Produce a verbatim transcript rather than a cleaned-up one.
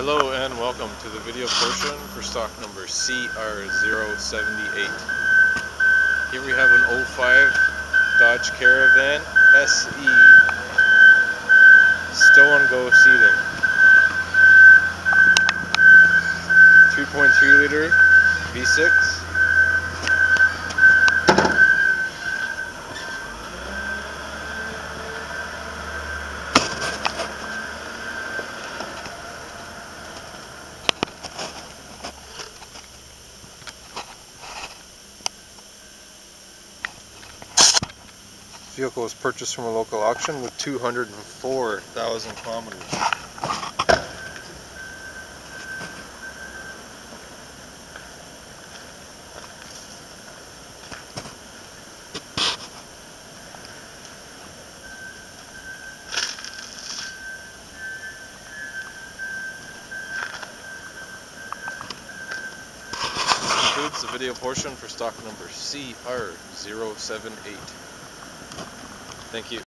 Hello and welcome to the video portion for stock number C R zero seven eight. Here we have an oh five Dodge Caravan S E. Still on go seating. three point three liter V six. Vehicle was purchased from a local auction with two hundred four thousand kilometers. Concludes the video portion for stock number C R zero seven eight. Thank you.